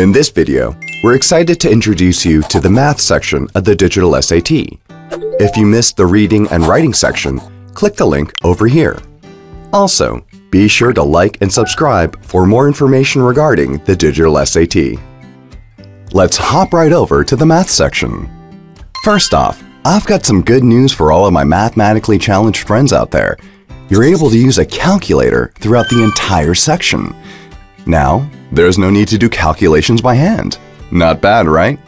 In this video, we're excited to introduce you to the math section of the Digital SAT. If you missed the reading and writing section, click the link over here. Also, be sure to like and subscribe for more information regarding the Digital SAT. Let's hop right over to the math section. First off, I've got some good news for all of my mathematically challenged friends out there. You're able to use a calculator throughout the entire section. Now, there's no need to do calculations by hand. Not bad, right?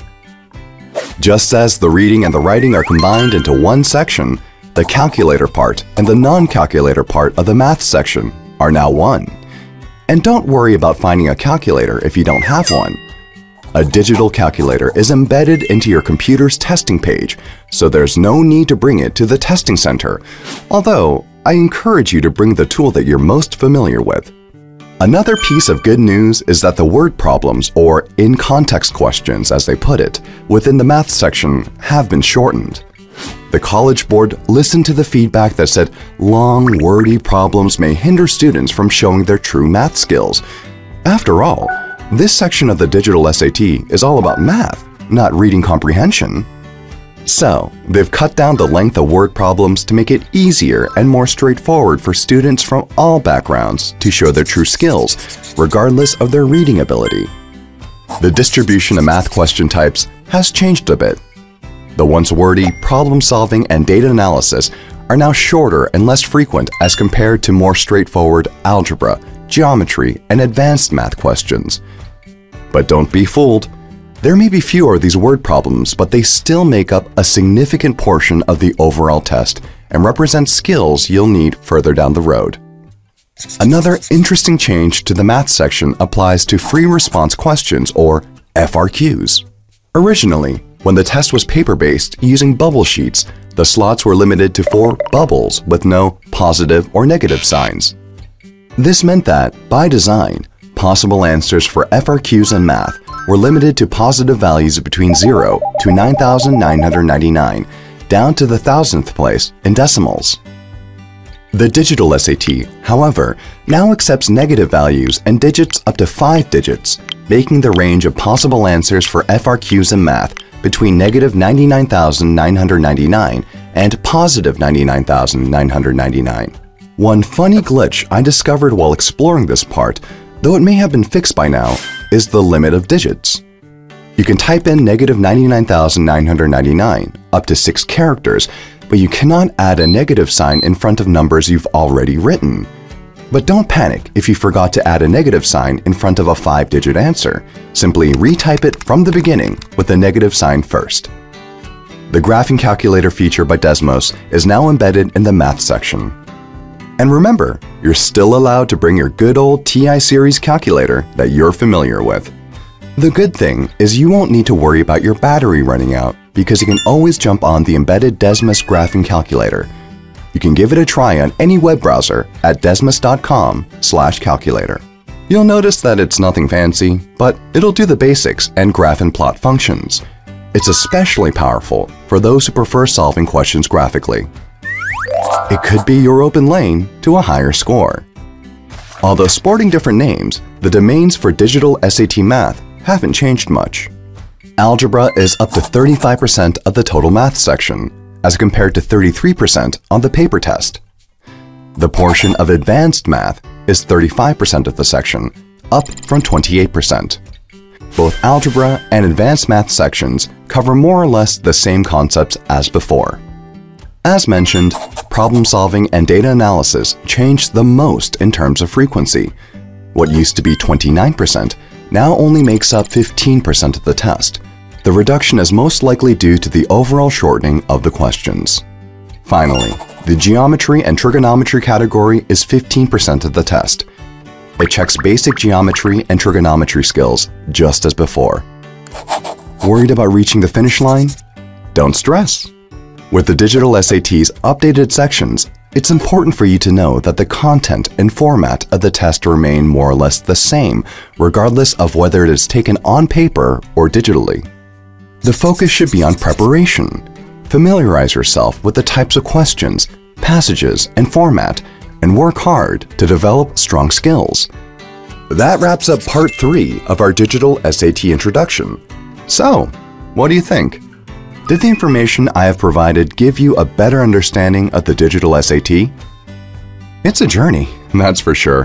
Just as the reading and the writing are combined into one section, the calculator part and the non-calculator part of the math section are now one. And don't worry about finding a calculator if you don't have one. A digital calculator is embedded into your computer's testing page, so there's no need to bring it to the testing center, although I encourage you to bring the tool that you're most familiar with. Another piece of good news is that the word problems, or in-context questions as they put it, within the math section have been shortened. The College Board listened to the feedback that said long, wordy problems may hinder students from showing their true math skills. After all, this section of the Digital SAT is all about math, not reading comprehension. So, they've cut down the length of word problems to make it easier and more straightforward for students from all backgrounds to show their true skills, regardless of their reading ability. The distribution of math question types has changed a bit. The once wordy problem-solving and data analysis are now shorter and less frequent as compared to more straightforward algebra, geometry, and advanced math questions. But don't be fooled. There may be fewer of these word problems, but they still make up a significant portion of the overall test and represent skills you'll need further down the road. Another interesting change to the math section applies to free response questions, or FRQs. Originally, when the test was paper-based using bubble sheets, the slots were limited to 4 bubbles with no positive or negative signs. This meant that, by design, possible answers for FRQs in math were limited to positive values between 0 to 9,999, down to the 1000th place in decimals. The Digital SAT, however, now accepts negative values and digits up to 5 digits, making the range of possible answers for FRQs in math between negative 99,999 and positive 99,999. One funny glitch I discovered while exploring this part, though it may have been fixed by now, is the limit of digits. You can type in negative 99,999 up to 6 characters, but you cannot add a negative sign in front of numbers you've already written. But don't panic if you forgot to add a negative sign in front of a 5-digit answer. Simply retype it from the beginning with the negative sign first. The graphing calculator feature by Desmos is now embedded in the math section. And remember, you're still allowed to bring your good old TI series calculator that you're familiar with. The good thing is you won't need to worry about your battery running out because you can always jump on the embedded Desmos graphing calculator. You can give it a try on any web browser at desmos.com/calculator. You'll notice that it's nothing fancy, but it'll do the basics and graph and plot functions. It's especially powerful for those who prefer solving questions graphically. It could be your open lane to a higher score. Although sporting different names, the domains for Digital SAT math haven't changed much. Algebra is up to 35% of the total math section, as compared to 33% on the paper test. The portion of advanced math is 35% of the section, up from 28%. Both algebra and advanced math sections cover more or less the same concepts as before. As mentioned, problem solving and data analysis changed the most in terms of frequency. What used to be 29% now only makes up 15% of the test. The reduction is most likely due to the overall shortening of the questions. Finally, the geometry and trigonometry category is 15% of the test. It checks basic geometry and trigonometry skills just as before. Worried about reaching the finish line? Don't stress! With the Digital SAT's updated sections, it's important for you to know that the content and format of the test remain more or less the same, regardless of whether it is taken on paper or digitally. The focus should be on preparation. Familiarize yourself with the types of questions, passages, and format, and work hard to develop strong skills. That wraps up part 3 of our digital SAT introduction. So, what do you think? Did the information I have provided give you a better understanding of the digital SAT? It's a journey, that's for sure.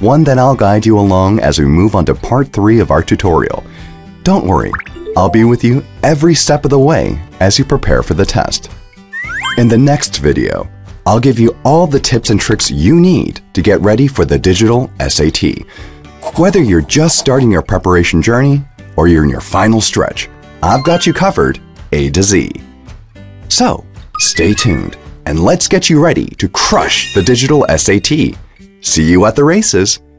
One that I'll guide you along as we move on to part 3 of our tutorial. Don't worry, I'll be with you every step of the way as you prepare for the test. In the next video, I'll give you all the tips and tricks you need to get ready for the digital SAT. Whether you're just starting your preparation journey or you're in your final stretch, I've got you covered A to Z. So, stay tuned and let's get you ready to crush the digital SAT. See you at the races!